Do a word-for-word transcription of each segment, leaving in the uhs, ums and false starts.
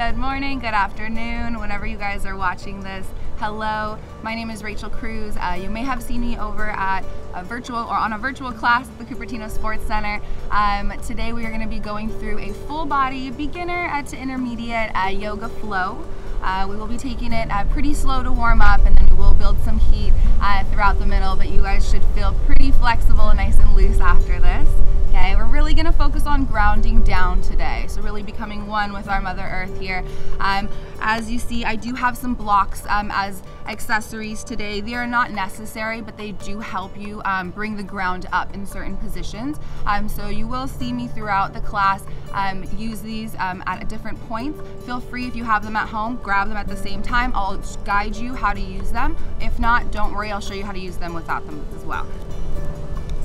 Good morning, good afternoon, whenever you guys are watching this. Hello, my name is Raychel Cruz. Uh, you may have seen me over at a virtual or on a virtual class at the Cupertino Sports Center. Um, today we are going to be going through a full body beginner to intermediate uh, yoga flow. Uh, we will be taking it uh, pretty slow to warm up, and then we will build some heat uh, throughout the middle, but you guys should feel pretty flexible and nice and loose after this. Okay, we're really going to focus on grounding down today, so really becoming one with our Mother Earth here. Um, as you see, I do have some blocks um, as accessories today. They are not necessary, but they do help you um, bring the ground up in certain positions. Um, so you will see me throughout the class um, use these um, at different points. Feel free, if you have them at home, grab them at the same time. I'll guide you how to use them. If not, don't worry, I'll show you how to use them without them as well.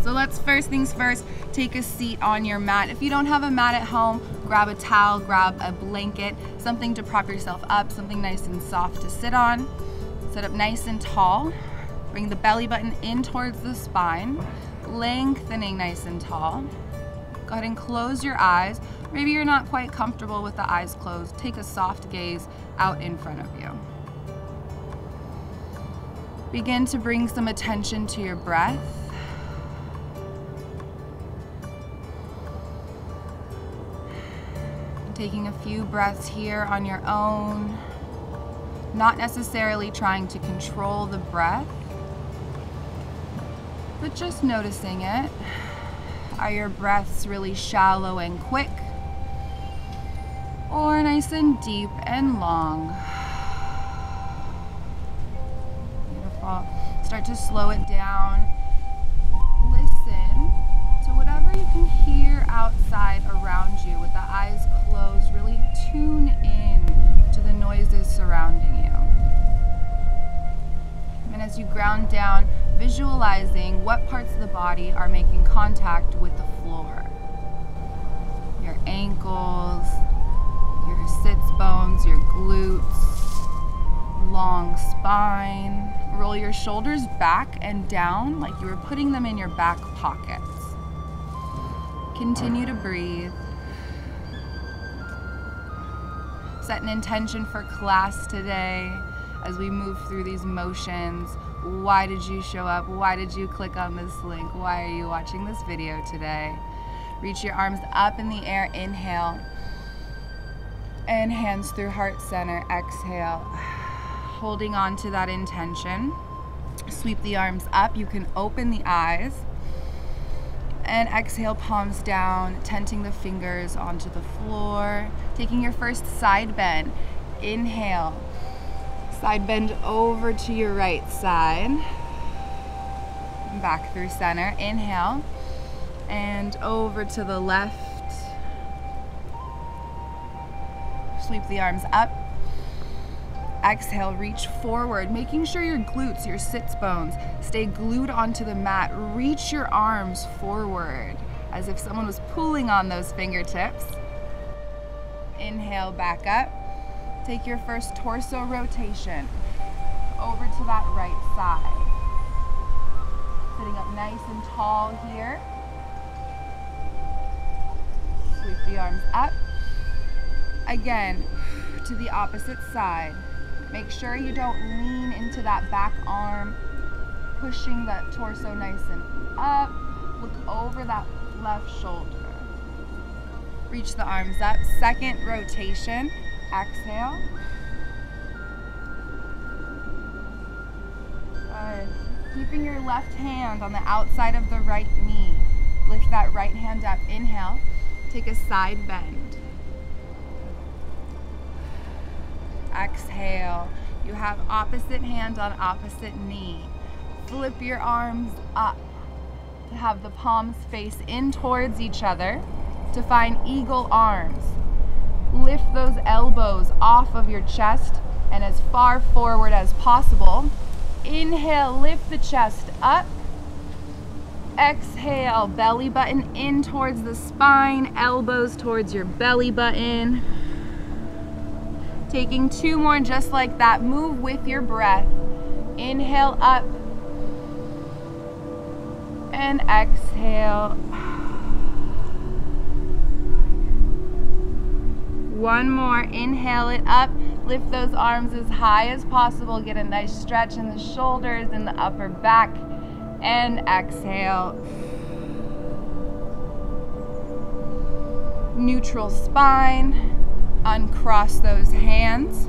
So let's, first things first, take a seat on your mat. If you don't have a mat at home, grab a towel, grab a blanket, something to prop yourself up, something nice and soft to sit on. Sit up nice and tall. Bring the belly button in towards the spine, lengthening nice and tall. Go ahead and close your eyes. Maybe you're not quite comfortable with the eyes closed. Take a soft gaze out in front of you. Begin to bring some attention to your breath. Taking a few breaths here on your own, not necessarily trying to control the breath, but just noticing it. Are your breaths really shallow and quick, or nice and deep and long? Beautiful. Start to slow it down. Listen to whatever you can hear outside around you with the eyes closed. Really tune in to the noises surrounding you. And as you ground down, visualizing what parts of the body are making contact with the floor. Your ankles, your sits bones, your glutes, long spine. Roll your shoulders back and down like you were putting them in your back pockets. Continue to breathe. Set an intention for class today as we move through these motions. Why did you show up? Why did you click on this link? Why are you watching this video today? Reach your arms up in the air, inhale. And hands through heart center, exhale. Holding on to that intention. Sweep the arms up, you can open the eyes. And exhale, palms down, tenting the fingers onto the floor. Taking your first side bend. Inhale. Side bend over to your right side. Back through center. Inhale. And over to the left. Sweep the arms up. Exhale, reach forward, making sure your glutes, your sits bones, stay glued onto the mat. Reach your arms forward as if someone was pulling on those fingertips. Inhale, back up. Take your first torso rotation over to that right side. Sitting up nice and tall here. Sweep the arms up. Again, to the opposite side. Make sure you don't lean into that back arm, pushing that torso nice and up. Look over that left shoulder. Reach the arms up. Second rotation. Exhale. Good. Keeping your left hand on the outside of the right knee. Lift that right hand up. Inhale. Take a side bend. Exhale. You have opposite hand on opposite knee. Flip your arms up to have the palms face in towards each other to find eagle arms. Lift those elbows off of your chest and as far forward as possible. Inhale, lift the chest up. Exhale, belly button in towards the spine, elbows towards your belly button. Taking two more just like that. Move with your breath. Inhale up and exhale. One more, inhale it up, lift those arms as high as possible, get a nice stretch in the shoulders and the upper back, and exhale. Neutral spine, uncross those hands,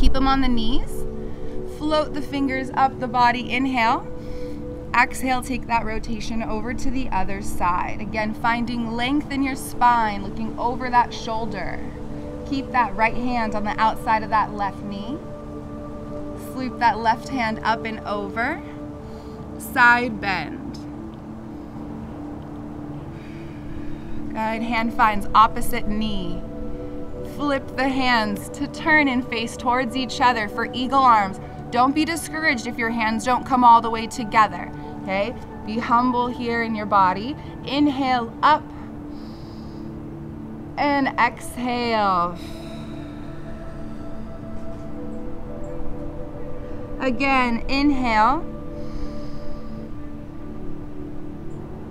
keep them on the knees, float the fingers up the body, inhale. Exhale, take that rotation over to the other side. Again, finding length in your spine, looking over that shoulder. Keep that right hand on the outside of that left knee. Sweep that left hand up and over. Side bend. Good, hand finds opposite knee. Flip the hands to turn and face towards each other for eagle arms. Don't be discouraged if your hands don't come all the way together, okay? Be humble here in your body. Inhale up and exhale. Again, inhale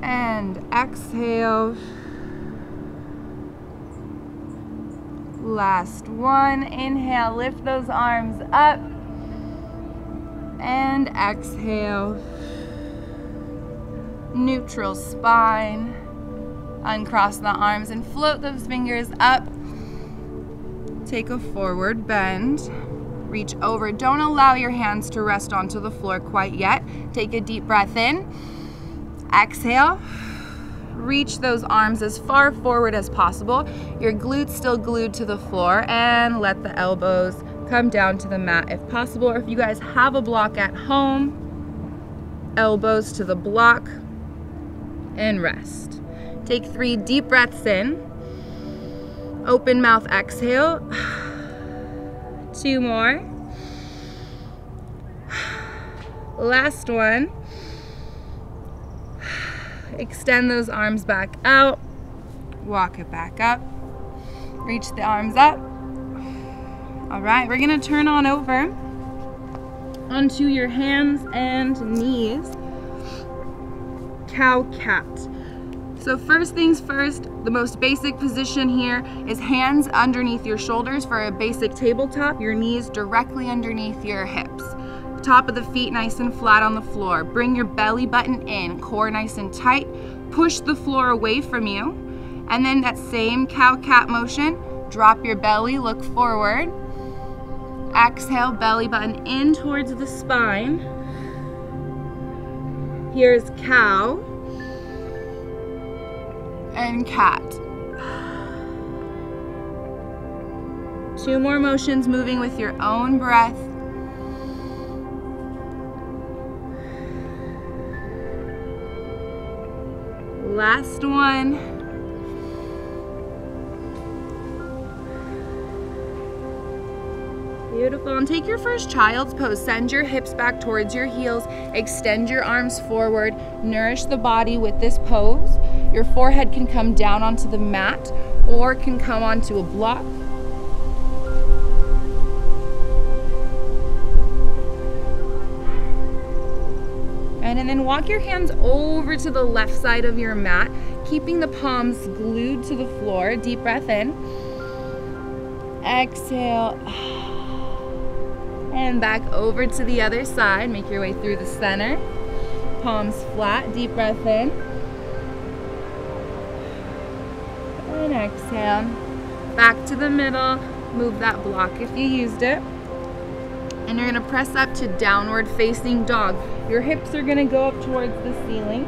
and exhale. Last one, inhale, lift those arms up. And exhale, neutral spine, uncross the arms and float those fingers up, take a forward bend, reach over, don't allow your hands to rest onto the floor quite yet, take a deep breath in, exhale, reach those arms as far forward as possible, your glutes still glued to the floor, and let the elbows come down to the mat if possible, or if you guys have a block at home, elbows to the block, and rest. Take three deep breaths in, open mouth exhale, two more, last one, extend those arms back out, walk it back up, reach the arms up. All right, we're gonna turn on over onto your hands and knees, cow cat. So first things first, the most basic position here is hands underneath your shoulders for a basic tabletop, your knees directly underneath your hips. Top of the feet nice and flat on the floor. Bring your belly button in, core nice and tight. Push the floor away from you. And then that same cow cat motion, drop your belly, look forward. Exhale, belly button in towards the spine. Here's cow and cat. Two more motions, moving with your own breath. Last one. Beautiful, and take your first child's pose. Send your hips back towards your heels, extend your arms forward, nourish the body with this pose. Your forehead can come down onto the mat or can come onto a block. And, and then walk your hands over to the left side of your mat, keeping the palms glued to the floor. Deep breath in, exhale. And back over to the other side. Make your way through the center. Palms flat, deep breath in. And exhale. Back to the middle. Move that block if you used it. And you're gonna press up to downward facing dog. Your hips are gonna go up towards the ceiling.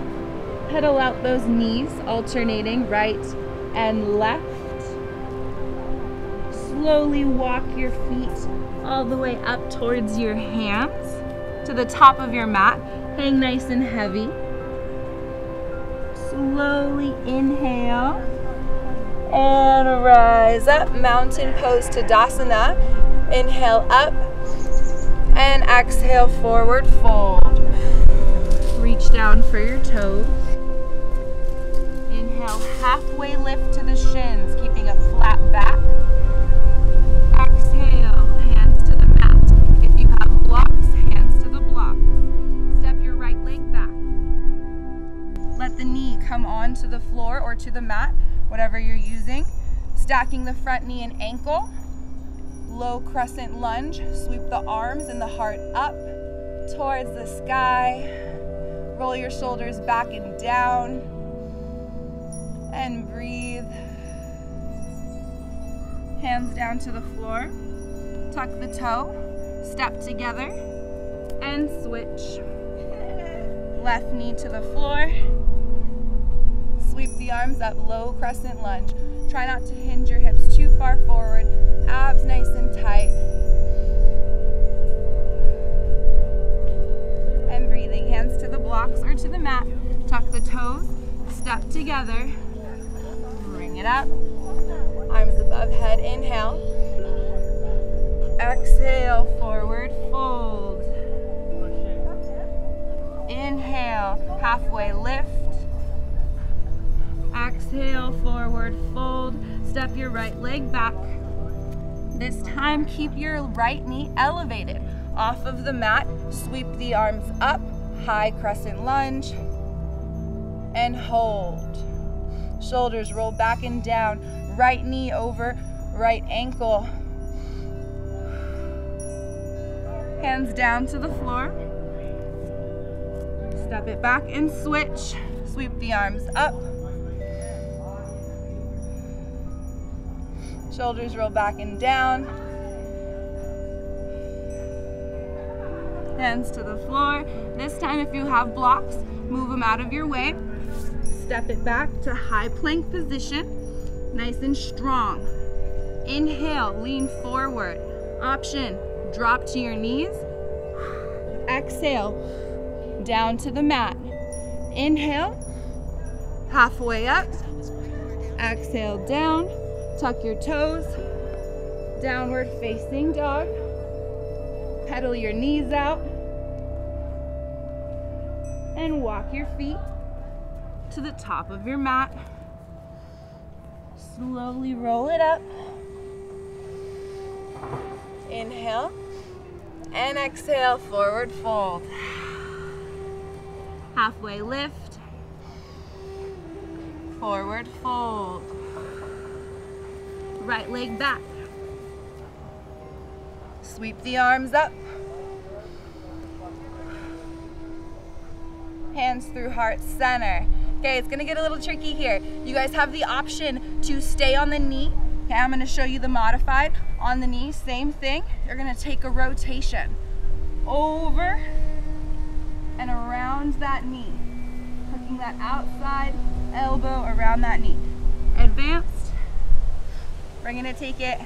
Pedal out those knees, alternating right and left. Slowly walk your feet all the way up towards your hands to the top of your mat. Hang nice and heavy. Slowly inhale and rise up. Mountain pose, Tadasana. Inhale up and exhale, forward fold. Reach down for your toes. Inhale, halfway lift to the shins, keeping a flat back. Come on to the floor or to the mat, whatever you're using. Stacking the front knee and ankle. Low crescent lunge. Sweep the arms and the heart up towards the sky. Roll your shoulders back and down. And breathe. Hands down to the floor. Tuck the toe. Step together. And switch. Left knee to the floor. Sweep the arms up. Low crescent lunge. Try not to hinge your hips too far forward. Abs nice and tight. And breathing. Hands to the blocks or to the mat. Tuck the toes. Step together. Bring it up. Arms above head. Inhale. Exhale. Forward fold. Inhale. Halfway lift. Exhale, forward fold. Step your right leg back. This time, keep your right knee elevated. Off of the mat, sweep the arms up, high crescent lunge, and hold. Shoulders roll back and down. Right knee over right ankle. Hands down to the floor. Step it back and switch. Sweep the arms up. Shoulders roll back and down. Hands to the floor. This time, if you have blocks, move them out of your way. Step it back to high plank position. Nice and strong. Inhale, lean forward. Option, drop to your knees. Exhale, down to the mat. Inhale, halfway up. Exhale, down. Tuck your toes, downward facing dog, pedal your knees out, and walk your feet to the top of your mat. Slowly roll it up. Inhale, and exhale, forward fold. Halfway lift, forward fold. Right leg back. Sweep the arms up. Hands through heart center. Okay, it's gonna get a little tricky here. You guys have the option to stay on the knee. Okay, I'm gonna show you the modified. On the knee, same thing. You're gonna take a rotation. Over and around that knee. Hooking that outside elbow around that knee. Advance. We're gonna take it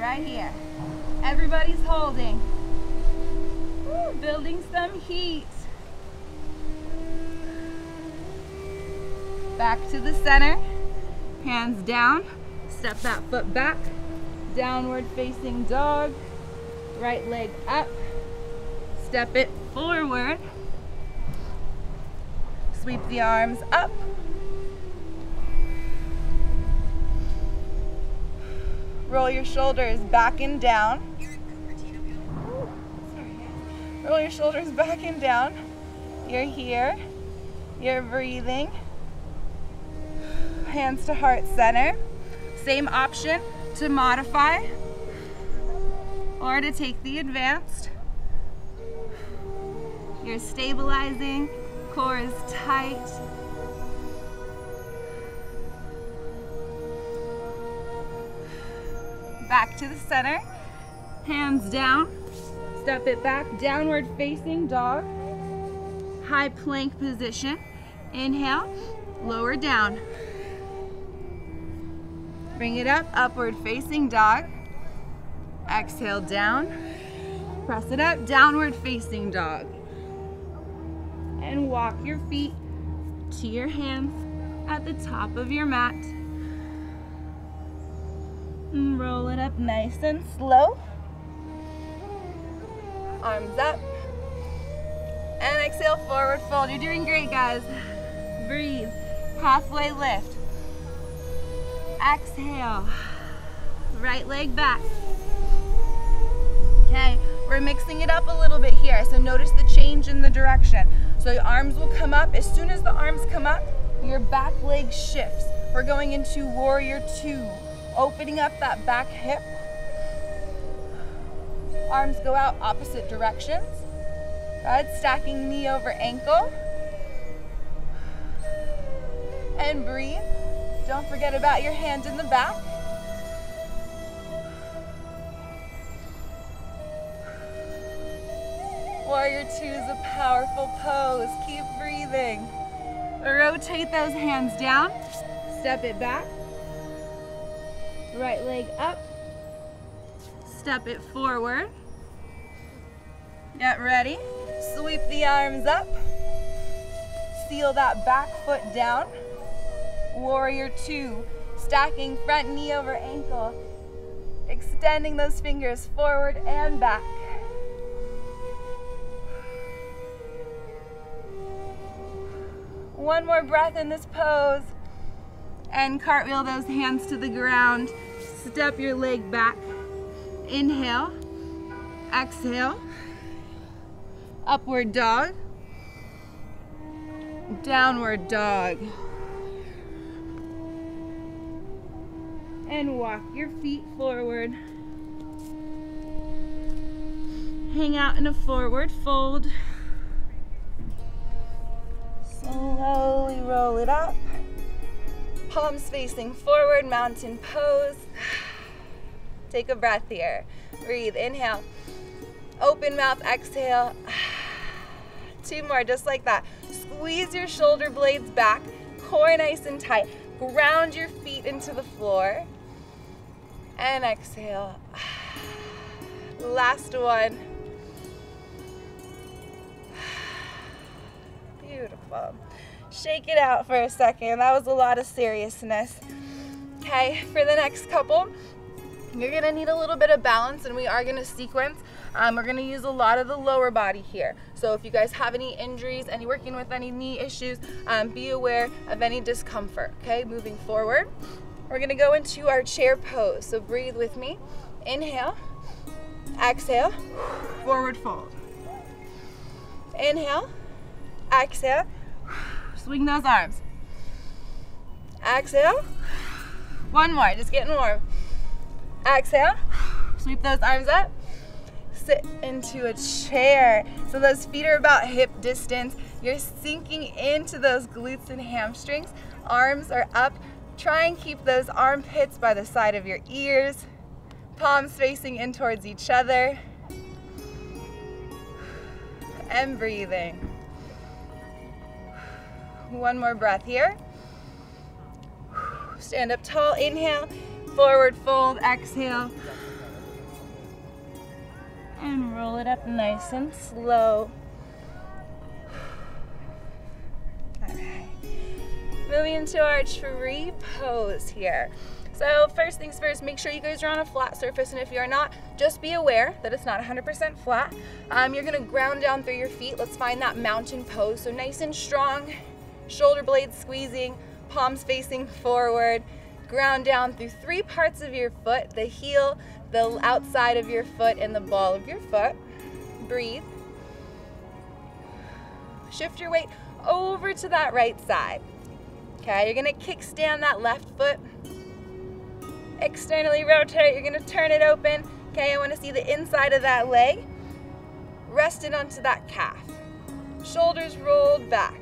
right here. Everybody's holding. Ooh, building some heat. Back to the center. Hands down. Step that foot back. Downward facing dog. Right leg up. Step it forward. Sweep the arms up. Roll your shoulders back and down. Roll your shoulders back and down. You're here. You're breathing. Hands to heart center. Same option to modify or to take the advanced. You're stabilizing. Core is tight. Back to the center, hands down, step it back, downward facing dog, high plank position. Inhale, lower down. Bring it up, upward facing dog. Exhale, down. Press it up, downward facing dog. And walk your feet to your hands at the top of your mat. And roll it up nice and slow. Arms up. And exhale, forward fold. You're doing great, guys. Breathe. Halfway lift. Exhale. Right leg back. Okay, we're mixing it up a little bit here. So notice the change in the direction. So your arms will come up. As soon as the arms come up, your back leg shifts. We're going into warrior two, opening up that back hip. Arms go out opposite directions. Good, stacking knee over ankle. And breathe. Don't forget about your hands in the back. Warrior two is a powerful pose. Keep breathing. Rotate those hands down. Step it back. Right leg up. Step it forward. Get ready. Sweep the arms up. Seal that back foot down. Warrior two, stacking front knee over ankle, extending those fingers forward and back. One more breath in this pose, and cartwheel those hands to the ground. Step your leg back. Inhale, exhale, upward dog, downward dog. And walk your feet forward. Hang out in a forward fold. Slowly roll it up. Palms facing forward, mountain pose. Take a breath here. Breathe, inhale. Open mouth, exhale. Two more, just like that. Squeeze your shoulder blades back, core nice and tight. Ground your feet into the floor. And exhale. Last one. Beautiful. Shake it out for a second. That was a lot of seriousness. Okay, for the next couple, you're gonna need a little bit of balance, and we are gonna sequence. Um, we're gonna use a lot of the lower body here. So if you guys have any injuries, any working with any knee issues, um, be aware of any discomfort, okay? Moving forward, we're gonna go into our chair pose. So breathe with me. Inhale, exhale, forward fold. Inhale, exhale, swing those arms. Exhale, one more, just getting warm. Exhale, sweep those arms up. Sit into a chair. So those feet are about hip distance. You're sinking into those glutes and hamstrings. Arms are up. Try and keep those armpits by the side of your ears. Palms facing in towards each other. And breathing. One more breath here. Stand up tall, inhale. Forward fold, exhale, and roll it up nice and slow. All right, moving into our tree pose here. So first things first, make sure you guys are on a flat surface, and if you're not, just be aware that it's not one hundred percent flat. Um, you're gonna ground down through your feet. Let's find that mountain pose. So nice and strong, shoulder blades squeezing, palms facing forward. Ground down through three parts of your foot, the heel, the outside of your foot, and the ball of your foot. Breathe. Shift your weight over to that right side. Okay, you're gonna kickstand that left foot. Externally rotate, you're gonna turn it open. Okay, I wanna see the inside of that leg. Rest it onto that calf. Shoulders rolled back.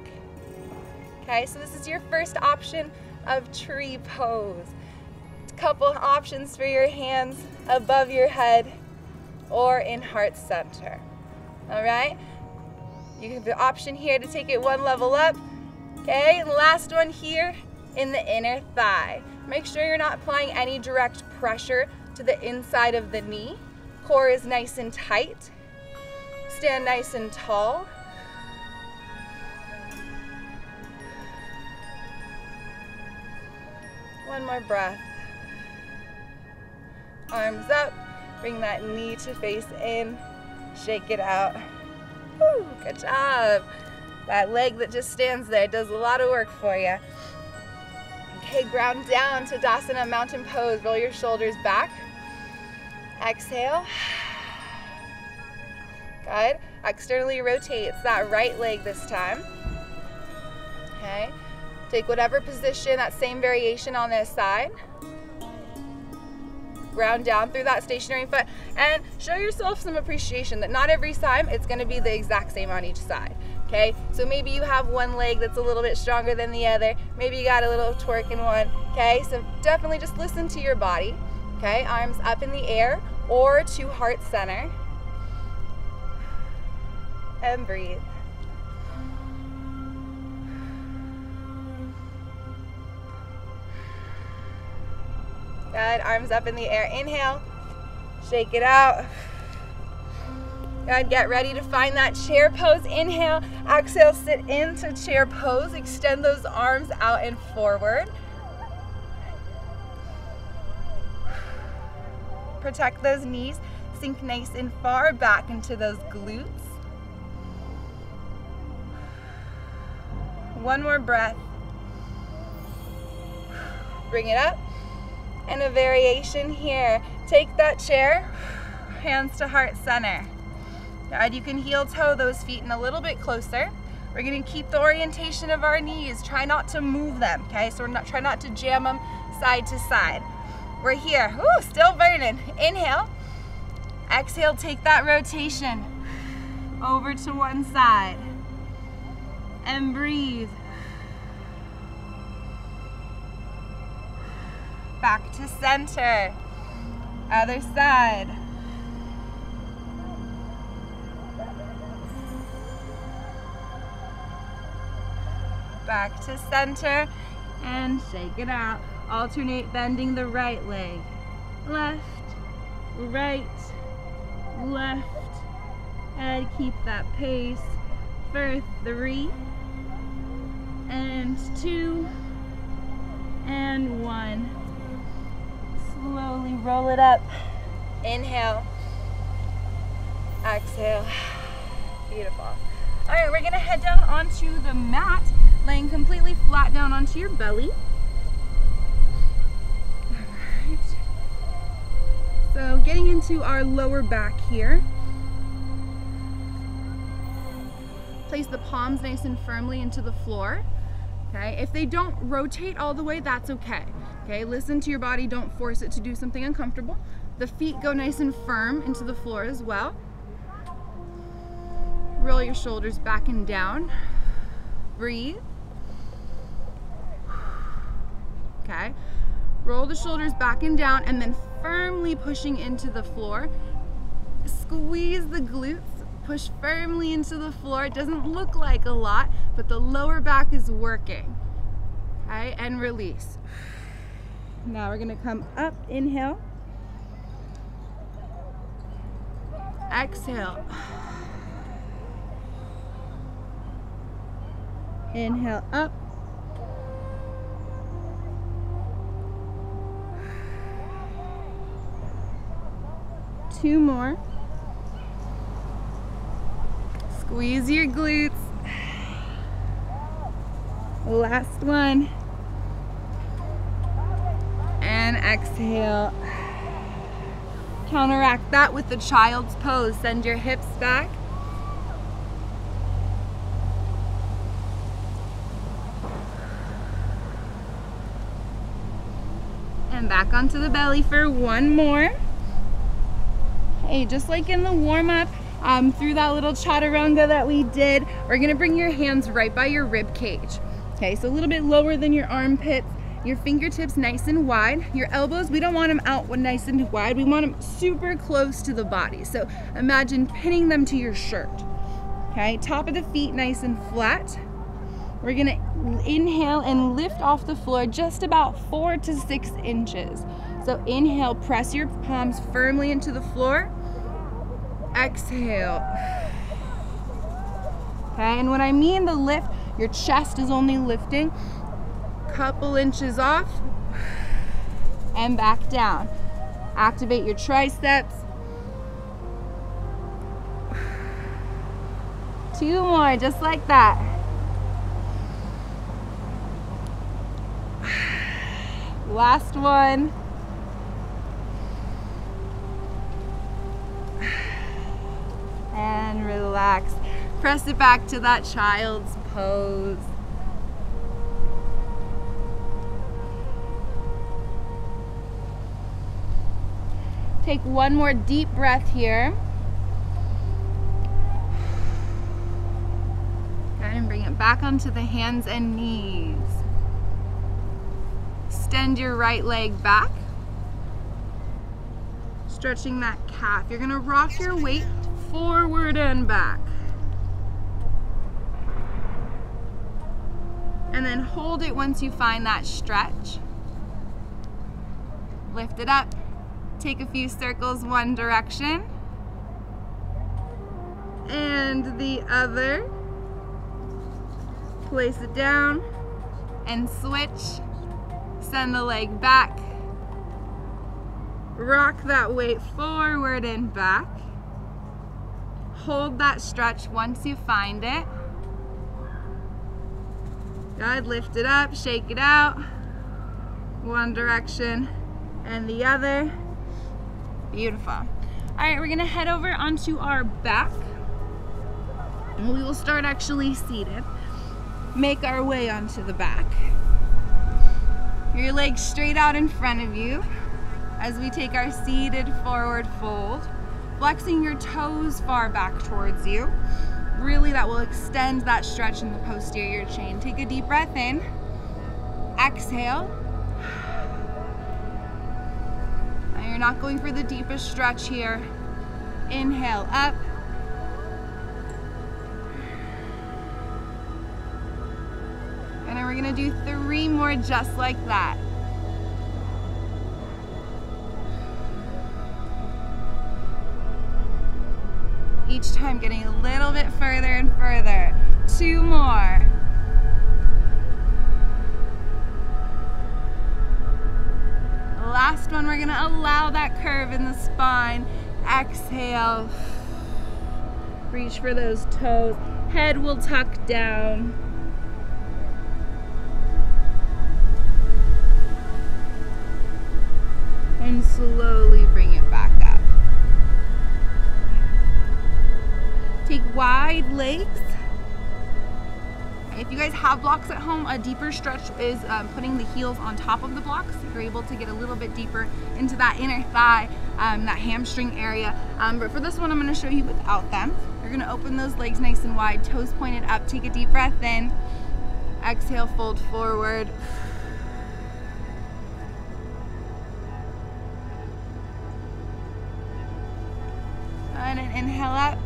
Okay, so this is your first option of tree pose. Couple options for your hands above your head or in heart center. All right, you have the option here to take it one level up. Okay, and last one here in the inner thigh. Make sure you're not applying any direct pressure to the inside of the knee. Core is nice and tight. Stand nice and tall. One more breath. Arms up, bring that knee to face in, shake it out. Woo, good job. That leg that just stands there does a lot of work for you. Okay, ground down to Tadasana mountain pose. Roll your shoulders back. Exhale. Good. Externally rotate. It's that right leg this time. Okay. Take whatever position, that same variation on this side. Ground down through that stationary foot and show yourself some appreciation that not every time it's going to be the exact same on each side. Okay, so maybe you have one leg that's a little bit stronger than the other, maybe you got a little twerk in one. Okay, so definitely just listen to your body. Okay, arms up in the air or to heart center and breathe. Good, arms up in the air, inhale, shake it out. Good, get ready to find that chair pose, inhale, exhale, sit into chair pose, extend those arms out and forward. Protect those knees, sink nice and far back into those glutes. One more breath. Bring it up. And a variation here. Take that chair, hands to heart center. Good, you can heel toe those feet in a little bit closer. We're gonna keep the orientation of our knees. Try not to move them, okay? So we're not, try not to jam them side to side. We're here, ooh, still burning. Inhale, exhale, take that rotation over to one side and breathe. Back to center, other side. Back to center and shake it out. Alternate bending the right leg. Left, right, left, and keep that pace for three and two and one. Slowly roll it up. Inhale, exhale. Beautiful. All right, we're gonna head down onto the mat, laying completely flat down onto your belly. All right. So getting into our lower back here. Place the palms nice and firmly into the floor. Okay, if they don't rotate all the way, that's okay. Okay, listen to your body, don't force it to do something uncomfortable. The feet go nice and firm into the floor as well. Roll your shoulders back and down. Breathe. Okay, roll the shoulders back and down and then firmly pushing into the floor. Squeeze the glutes, push firmly into the floor. It doesn't look like a lot, but the lower back is working. Okay, and release. Now we're gonna come up, inhale, exhale, inhale up, two more, squeeze your glutes, last one. And exhale. Counteract that with the child's pose. Send your hips back. And back onto the belly for one more. Hey, just like in the warm-up, um, through that little chaturanga that we did, we're gonna bring your hands right by your rib cage. Okay, so a little bit lower than your armpits. Your fingertips nice and wide. Your elbows, we don't want them out nice and wide. We want them super close to the body. So imagine pinning them to your shirt. Okay, top of the feet nice and flat. We're gonna inhale and lift off the floor just about four to six inches. So inhale, press your palms firmly into the floor. Exhale. Okay, and when I mean the lift, your chest is only lifting. Couple inches off and back down. Activate your triceps. Two more, just like that. Last one. And relax. Press it back to that child's pose. Take one more deep breath here. And bring it back onto the hands and knees. Extend your right leg back. Stretching that calf. You're gonna rock your weight forward and back. And then hold it once you find that stretch. Lift it up. Take a few circles one direction and the other. Place it down and switch. Send the leg back. Rock that weight forward and back. Hold that stretch once you find it. Good, lift it up, shake it out. One direction and the other. Beautiful. All right, we're gonna head over onto our back. And we will start actually seated. Make our way onto the back. Your legs straight out in front of you as we take our seated forward fold. Flexing your toes far back towards you. Really, that will extend that stretch in the posterior chain. Take a deep breath in. Exhale. Now you're not going for the deepest stretch here. Inhale up. And then we're gonna do three more just like that. Each time getting a little bit further and further. Two more. Last one, we're gonna allow that curve in the spine. Exhale. Reach for those toes. Head will tuck down. And slowly bring it back up. Take wide legs. If you guys have blocks at home, a deeper stretch is um, putting the heels on top of the blocks. If you're able to get a little bit deeper into that inner thigh, um, that hamstring area. Um, but for this one, I'm gonna show you without them. You're gonna open those legs nice and wide, toes pointed up, take a deep breath in. Exhale, fold forward. And an inhale up.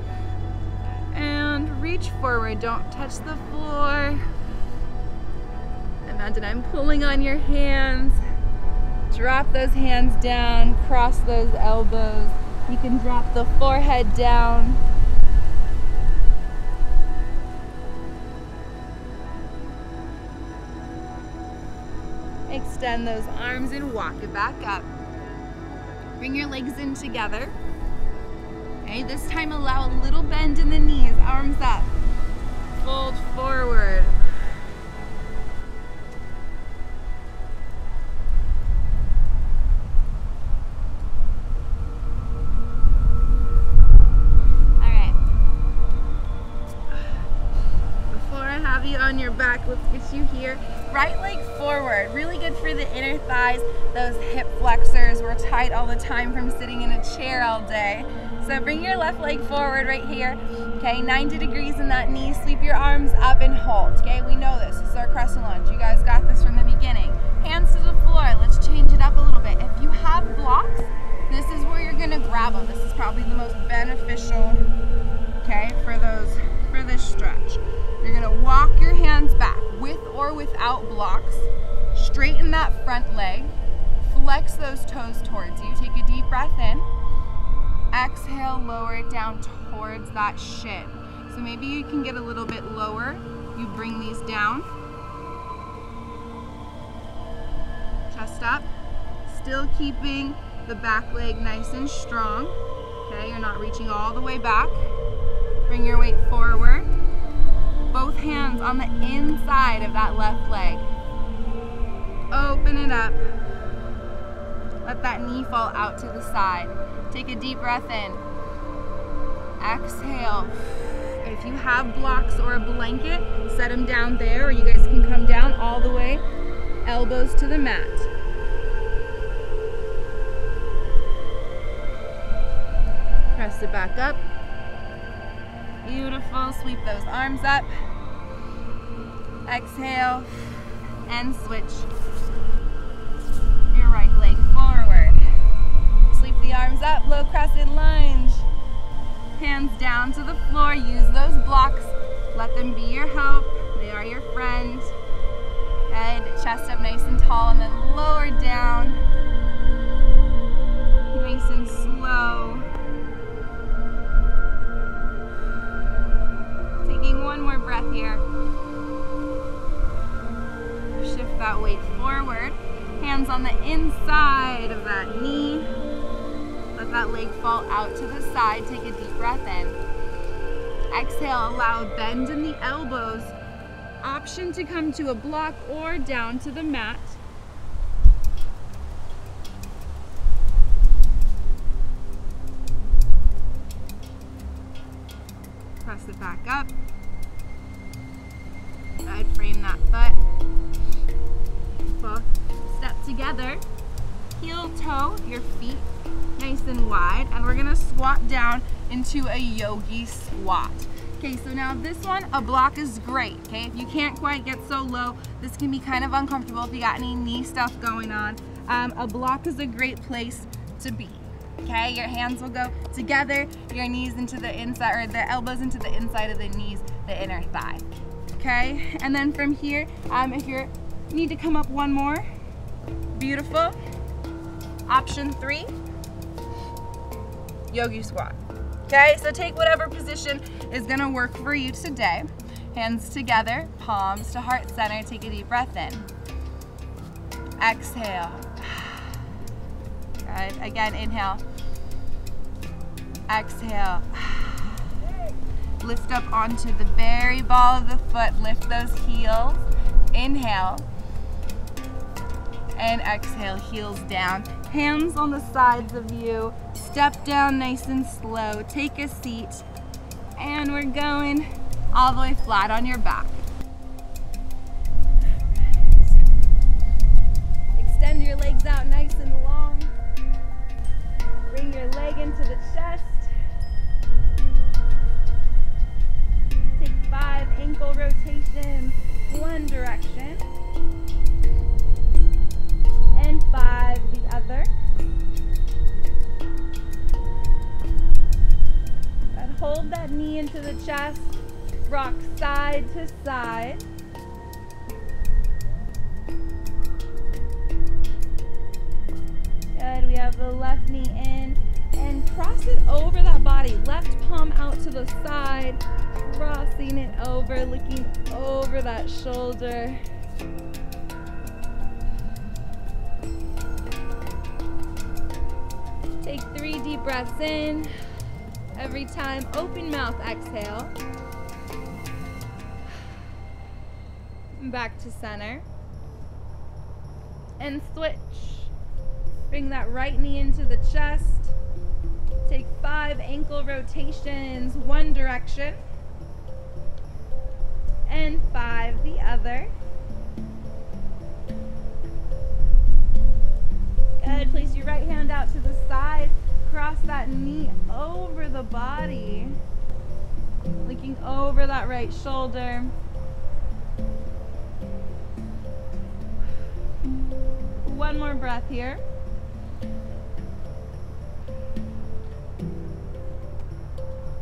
And reach forward, don't touch the floor. Imagine I'm pulling on your hands. Drop those hands down, cross those elbows. You can drop the forehead down. Extend those arms and walk it back up. Bring your legs in together. Okay, this time allow a little bend in the knees, arms up, fold forward. All right, before I have you on your back, let's get you here. Right leg forward, really good for the inner thighs, those hip flexors. We're tight all the time from sitting in a chair all day. So bring your left leg forward right here, okay? ninety degrees in that knee, sweep your arms up and hold, okay? We know this, this is our crescent lunge. You guys got this from the beginning. Hands to the floor, let's change it up a little bit. If you have blocks, this is where you're gonna grab them. This is probably the most beneficial, okay, for those, for this stretch. You're gonna walk your hands back, with or without blocks. Straighten that front leg, flex those toes towards you. Take a deep breath in. Exhale, lower it down towards that shin. So maybe you can get a little bit lower. You bring these down. Chest up. Still keeping the back leg nice and strong. Okay, you're not reaching all the way back. Bring your weight forward. Both hands on the inside of that left leg. Open it up. Let that knee fall out to the side. Take a deep breath in. Exhale. If you have blocks or a blanket, set them down there, or you guys can come down all the way, elbows to the mat. twist it back up. Beautiful. Sweep those arms up. Exhale and switch your right leg forward. Sweep the arms up, low crescent lunge. Hands down to the floor. Use those blocks. Let them be your help. They are your friend. Good. Chest up nice and tall and then lower down. Nice and slow. Taking one more breath here. Shift that weight forward. Hands on the inside of that knee. Let that leg fall out to the side. Take a deep breath in. Exhale, allow a bend in the elbows. Option to come to a block or down to the mat. Press it back up. I'd frame that foot. Both step together, heel toe your feet nice and wide, and we're gonna squat down into a yogi squat. Okay, so now this one, a block is great. Okay, if you can't quite get so low, this can be kind of uncomfortable if you got any knee stuff going on. Um, a block is a great place to be. Okay, your hands will go together, your knees into the inside, or the elbows into the inside of the knees, the inner thigh. Okay, and then from here, um, if you're need to come up one more. Beautiful. Option three, yogi squat. Okay, so take whatever position is gonna work for you today. Hands together, palms to heart center. Take a deep breath in. Exhale. Good. Again, inhale. Exhale. Lift up onto the very ball of the foot. Lift those heels. Inhale. And exhale, heels down. Hands on the sides of you. Step down nice and slow. Take a seat. And we're going all the way flat on your back. Extend your legs out nice and long. Bring your leg into the chest. Take five ankle rotations. One direction. And five the other. And hold that knee into the chest. Rock side to side. Good. We have the left knee in and cross it over that body. Left palm out to the side. Crossing it over, looking over that shoulder. Take three deep breaths in. Every time, open mouth, exhale. Back to center. And switch. Bring that right knee into the chest. Take five ankle rotations, one direction. And five the other. Good. Place your right hand out to the side. Cross that knee over the body. Looking over that right shoulder. One more breath here.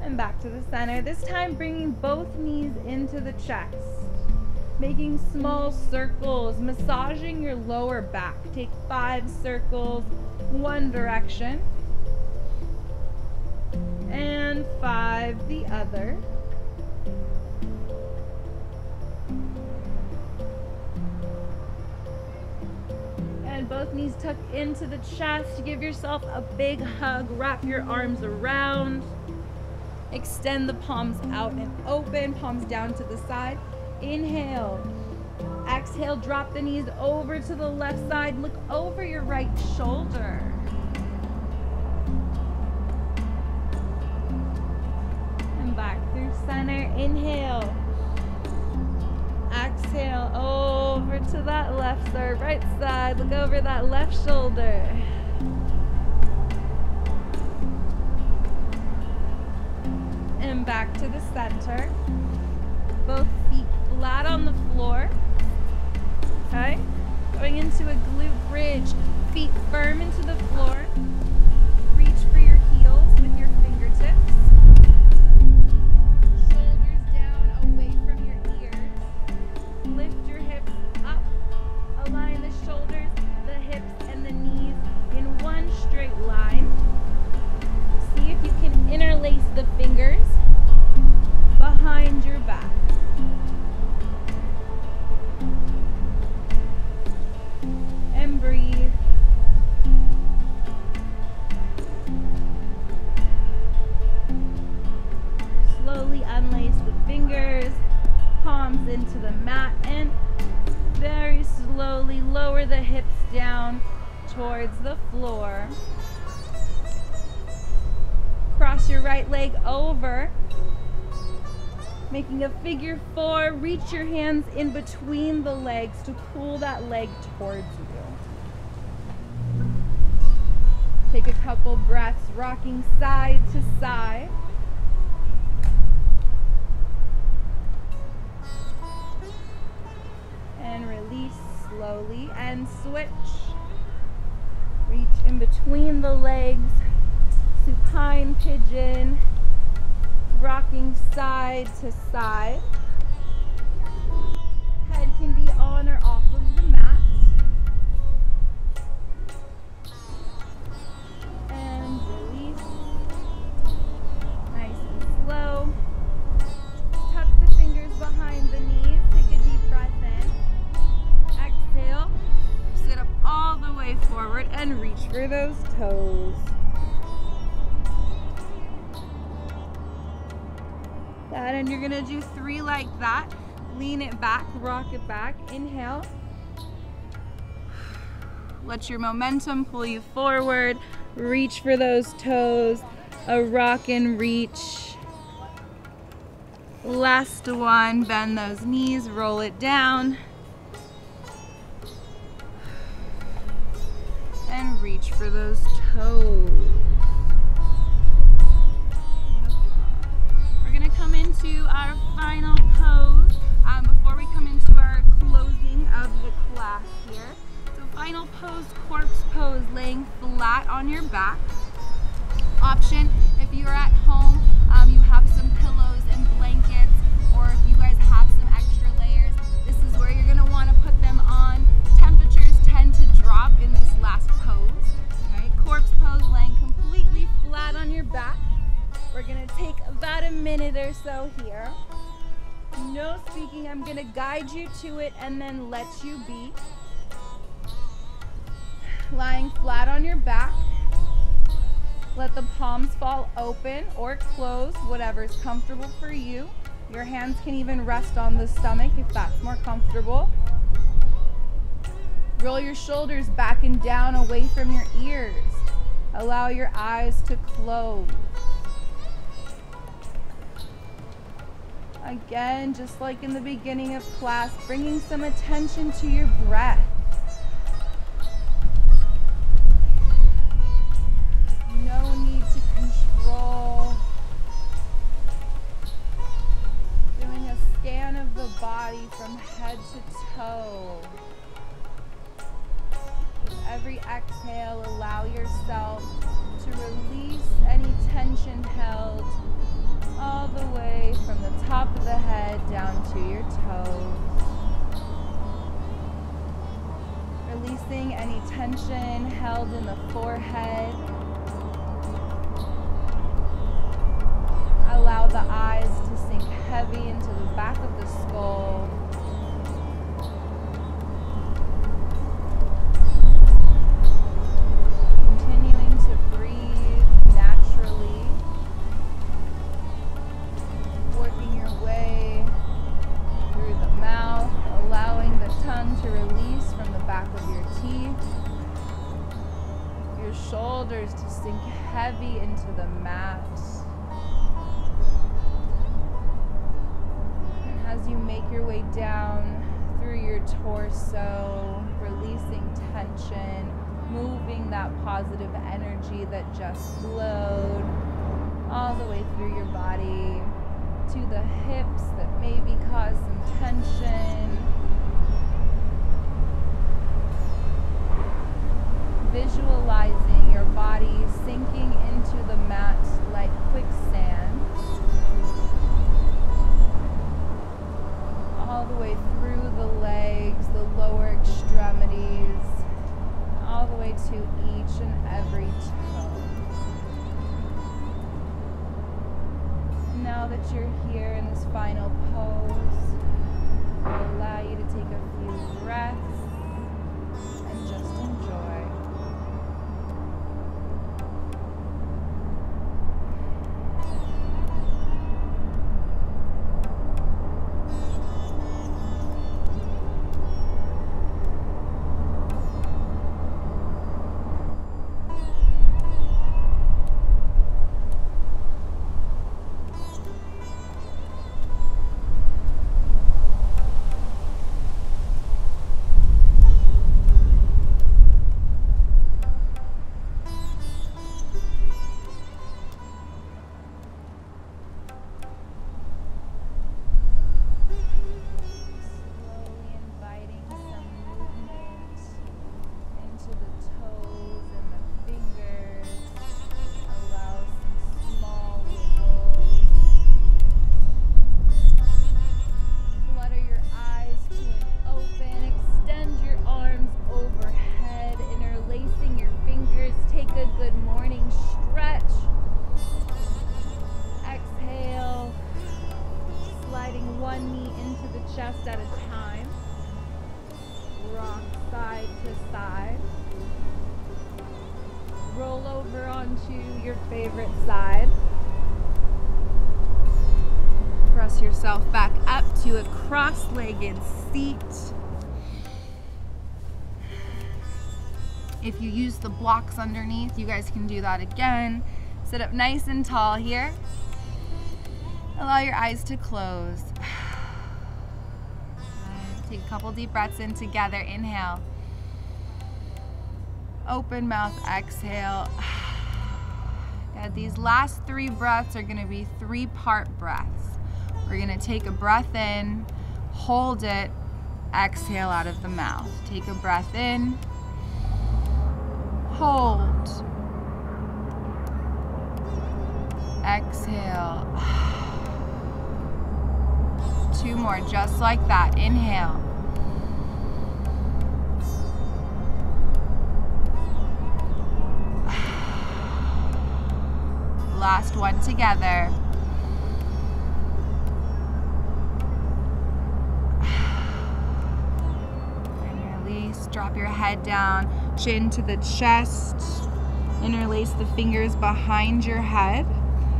And back to the center. This time bringing both knees into the chest. Making small circles, massaging your lower back. Take five circles, one direction. And five the other. And both knees tucked into the chest. Give yourself a big hug. Wrap your arms around. Extend the palms out and open, palms down to the side. Inhale, exhale, drop the knees over to the left side. Look over your right shoulder. And back through center, inhale. Exhale, over to that left side, right side. Look over that left shoulder. and back to the center. Both feet flat on the floor. Okay? Going into a glute bridge. Feet firm into the floor. Reach for your heels with your fingertips. Shoulders down away from your ears. Lift your hips up. Align the shoulders, the hips, and the knees in one straight line. See if you can interlace the fingers behind your back. And breathe. Slowly unlace the fingers, palms into the mat, and very slowly lower the hips down towards the floor. Cross your right leg over, making a figure four. Reach your hands in between the legs to pull that leg towards you. Take a couple breaths, rocking side to side. And release slowly and switch. Reach in between the legs, supine pigeon, rocking side to side. Head can be on or off of the mat. And release. Nice and slow. Tuck the fingers behind the knees. Take a deep breath in. Exhale. Sit up all the way forward and reach for those toes. And you're gonna do three like that. Lean it back, rock it back. Inhale. Let your momentum pull you forward. Reach for those toes. A rock and reach. Last one. Bend those knees, roll it down. And reach for those toes. To our final pose um, before we come into our closing of the class here. So final pose, corpse pose, laying flat on your back. Option, if you're at home, um, you have some pillows and blankets, or if you guys have some extra layers, this is where you're going to want to put them on. Temperatures tend to drop in this last pose. Okay? Corpse pose, laying completely flat on your back. We're gonna take about a minute or so here. No speaking, I'm gonna guide you to it and then let you be. Lying flat on your back. Let the palms fall open or closed, whatever's comfortable for you. Your hands can even rest on the stomach if that's more comfortable. Roll your shoulders back and down away from your ears. Allow your eyes to close. Again, just like in the beginning of class, bringing some attention to your breath. No need to control. Doing a scan of the body from head to toe. With every exhale, allow yourself to release any tension held all the way from the top of the head down to your toes. Releasing any tension held in the forehead. Allow the eyes to sink heavy into the back of the skull. Heavy into the mat. And as you make your way down through your torso, releasing tension, moving that positive energy that just flowed all the way through your body to the hips that maybe cause some tension. Visualizing your body sinking into the mat like quicksand, all the way through the legs, the lower extremities, all the way to each and every toe. Now that you're here in this final pose, I'll allow you to take a few breaths and just enjoy. Back up to a cross-legged seat. If you use the blocks underneath, you guys can do that again. Sit up nice and tall here. Allow your eyes to close. Take a couple deep breaths in together. Inhale. Open mouth, exhale. God, these last three breaths are gonna be three-part breaths. We're gonna take a breath in, hold it, exhale out of the mouth. Take a breath in, hold, exhale. Two more, just like that. Inhale. Last one together. Drop your head down, chin to the chest, interlace the fingers behind your head,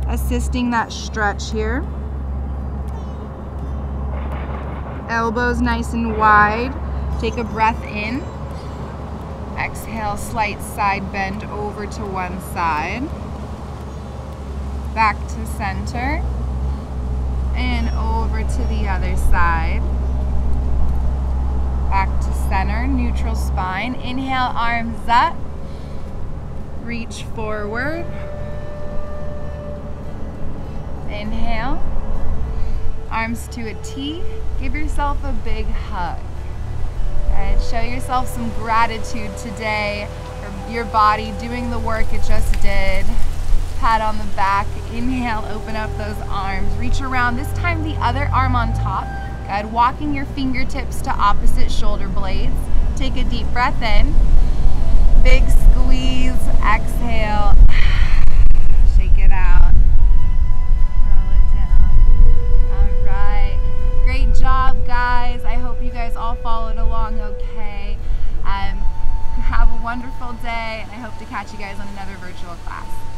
assisting that stretch here. Elbows nice and wide. Take a breath in. Exhale, slight side bend over to one side. Back to center and over to the other side. Back to center, neutral spine. Inhale, arms up. Reach forward. Inhale. Arms to a T. Give yourself a big hug. And show yourself some gratitude today for your body doing the work it just did. Pat on the back. Inhale, open up those arms. Reach around. This time the other arm on top. Good, walking your fingertips to opposite shoulder blades. Take a deep breath in. Big squeeze, exhale. Shake it out. Roll it down. All right. Great job, guys. I hope you guys all followed along okay. Um, have a wonderful day, and I hope to catch you guys on another virtual class.